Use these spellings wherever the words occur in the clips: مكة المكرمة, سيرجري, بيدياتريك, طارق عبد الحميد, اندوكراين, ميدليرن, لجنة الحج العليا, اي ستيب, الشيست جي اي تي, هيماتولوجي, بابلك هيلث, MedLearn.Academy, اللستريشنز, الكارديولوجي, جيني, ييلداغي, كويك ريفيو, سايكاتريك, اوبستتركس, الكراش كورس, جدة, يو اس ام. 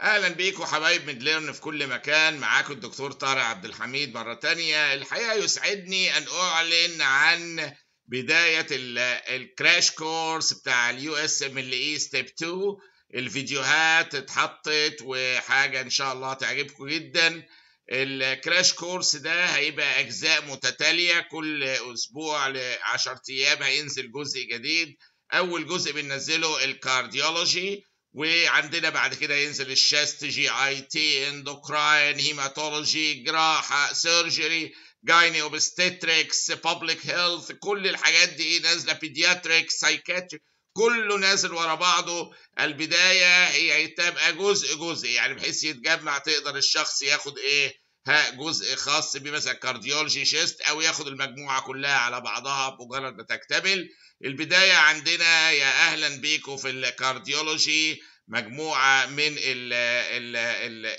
اهلا بيكم حبايب ميدليرن في كل مكان. معاكم الدكتور طارق عبد الحميد مرة تانية. الحقيقة يسعدني ان اعلن عن بداية الكراش كورس بتاع اليو اس ام اللي اي ستيب 2. الفيديوهات اتحطت وحاجة ان شاء الله تعجبكم جدا. الكراش كورس ده هيبقى اجزاء متتالية، كل اسبوع ل10 ايام هينزل جزء جديد. اول جزء بننزله الكارديولوجي، وعندنا بعد كده ينزل الشيست جي اي تي، اندوكراين، هيماتولوجي، جراحه، سيرجري، جيني، اوبستتركس، بابلك هيلث، كل الحاجات دي نازله، بيدياتريك، سايكاتريك، كله نازل ورا بعضه. البدايه هي تبقى جزء جزء، يعني بحيث يتجمع تقدر الشخص ياخد جزء خاص بيه، مثلا كارديولوجي شيست، او ياخد المجموعه كلها على بعضها بمجرد ما تكتمل. البدايه عندنا يا اهلا بيكم في الكارديولوجي مجموعه من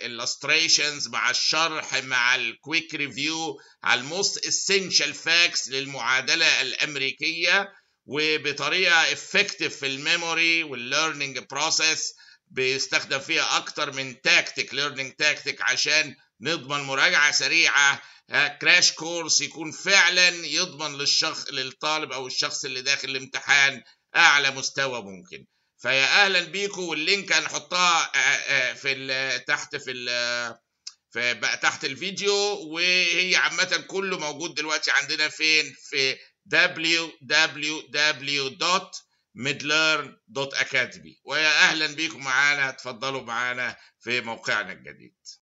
اللستريشنز مع الشرح، مع الكويك ريفيو على الموست اسينشال فاكس للمعادله الامريكيه، وبطريقه افكتيف في الميموري والليرنينج بروسيس، بيستخدم فيها اكتر من تاكتيك، ليرنينج تاكتيك، عشان نضمن مراجعه سريعه. كراش كورس يكون فعلا يضمن للطالب او الشخص اللي داخل الامتحان اعلى مستوى ممكن. فيا اهلا بيكم، واللينك هنحطها تحت الفيديو، وهي عامه كله موجود دلوقتي عندنا فين، في www.medlearn.academy. ويا اهلا بيكم معانا، اتفضلوا معانا في موقعنا الجديد.